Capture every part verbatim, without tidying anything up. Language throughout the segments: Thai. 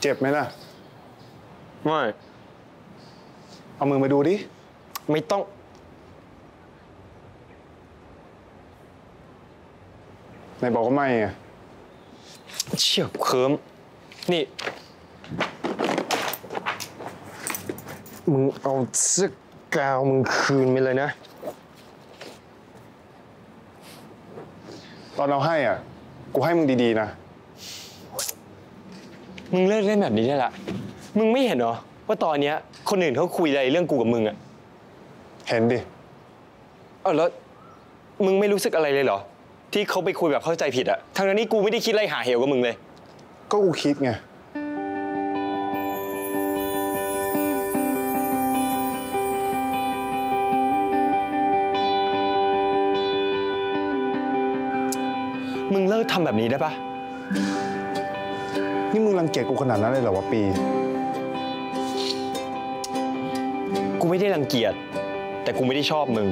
เจ็บไหมล่ะไม่เอามือมาดูดิไม่ต้องไหนบอกว่าไม่ไงเฉียบเคิมนี่มึงเอาเสื้อกาวมึงคืนไปเลยนะตอนเราให้อ่ะกูให้มึงดีๆนะมึงเลิกเล่นแบบนี้ได้ละมึงไม่เห็นเหรอว่าตอนเนี้ยคนอื่นเขาคุยอะไรเรื่องกูกับมึงอ่ะเห็นดิเออแล้วมึงไม่รู้สึกอะไรเลยเหรอที่เขาไปคุยแบบเข้าใจผิดอ่ะทั้งนั้นนี่กูไม่ได้คิดไล่หาเหวกับมึงเลยก็กูคิดไงมึงเลิกทำแบบนี้ได้ปะนี่มึงรังเกียจกูขนาดนั้นเลยเหรอวะปีกูไม่ได้รังเกียจแต่กูไม่ได้ชอบมึง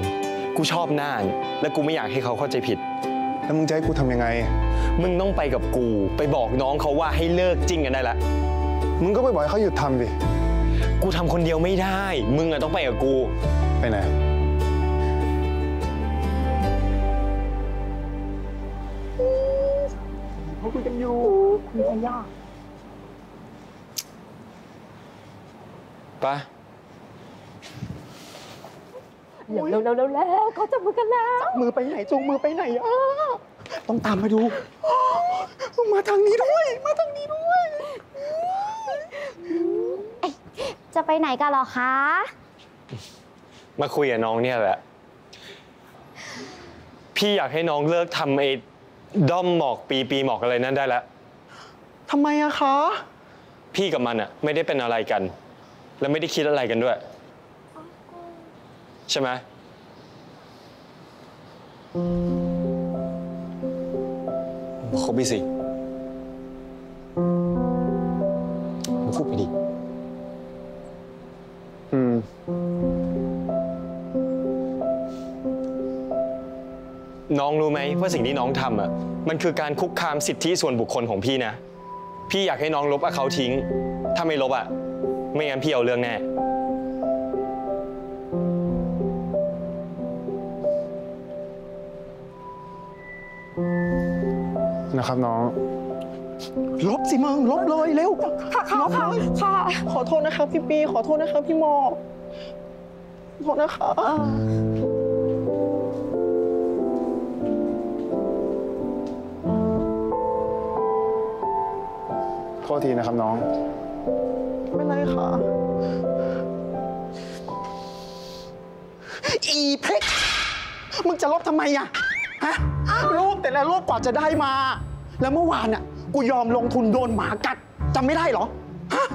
กูชอบน่านและกูไม่อยากให้เขาเข้าใจผิดแล้วมึงจะให้กูทำยังไงมึงต้องไปกับกูไปบอกน้องเขาว่าให้เลิกจริงกันได้ละมึงก็ไปบอกให้เขาหยุดทำดิกูทำคนเดียวไม่ได้มึงอะต้องไปกับกูไปไหนเขาคุยกันอยู่คุยกันยากปะเร็วเร็วเร็วแล้วเขาจับมือกันแล้วจับมือไปไหนจูงมือไปไหนอ้าต้องตามมาดูมาทางนี้ด้วยมาทางนี้ด้วยจะไปไหนกันหรอคะมาคุยกับน้องเนี่ยแหละพี่อยากให้น้องเลิกทำไอ้ด้อมหมอกปีปีหมอกอะไรนั่นได้แล้วทำไมอะคะพี่กับมันอะไม่ได้เป็นอะไรกันและไม่ได้คิดอะไรกันด้วยใช่ไหมคบไปสิมึงพูดไปดิอืมน้องรู้ไหมว่าสิ่งที่น้องทำอ่ะมันคือการคุกคามสิทธิส่วนบุคคลของพี่นะพี่อยากให้น้องลบเขาทิ้งถ้าไม่ลบอ่ะไม่งั้นพี่เอาเรื่องแน่นะครับน้องลบสิมึงลบเลยเร็วค่ะค่ะค่ะขอโทษนะครับพี่ปีขอโทษนะครับพี่หมอกขอโทษนะคะขอโทษทีนะครับน้องไม่ไรค่ะอีเพกมึงจะลบทำไมอะฮะรูปแต่ละรูปกว่าจะได้มาแล้วเมื่อวานน่ะกูยอมลงทุนโดนหมากัดจำไม่ได้หรอฮะ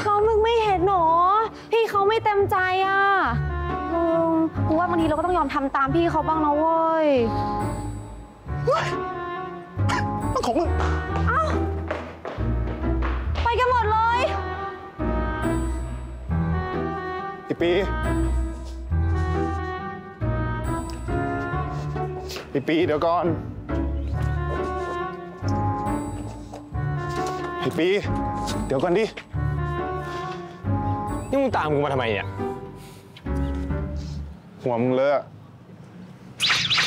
เขามึงไม่เห็นหรอพี่เขาไม่เต็มใจอ่ะกูว่าบางทีเราก็ต้องยอมทำตามพี่เขาบ้างนะเว้ยมันของมึงอีปีอีปีเดี๋ยวก่อนอีปีเดี๋ยวก่อนดินี่มึงตามกูมาทำไมเนี่ยหัวมึงเลอะ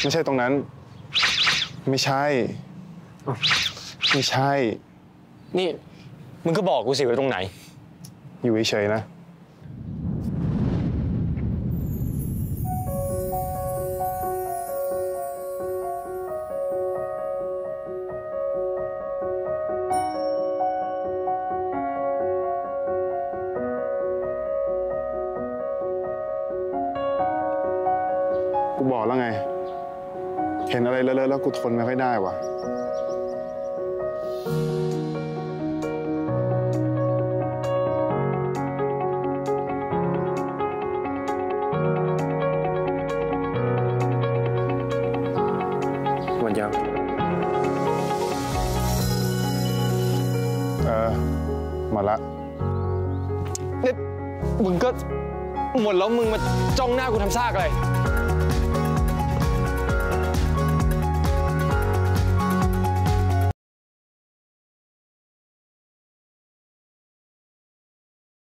ไม่ใช่ตรงนั้นไม่ใช่ไม่ใช่นี่มึงก็บอกกูสิว่าตรงไหนอยู่เฉยๆนะแล้วไงเห็นอะไรเลอะๆแล้วกูทนไม่ค่อยได้ว่ะหมดยังเออหมดละนี่มึงก็หมดแล้วมึงมาจ้องหน้ากูทำซากอะไร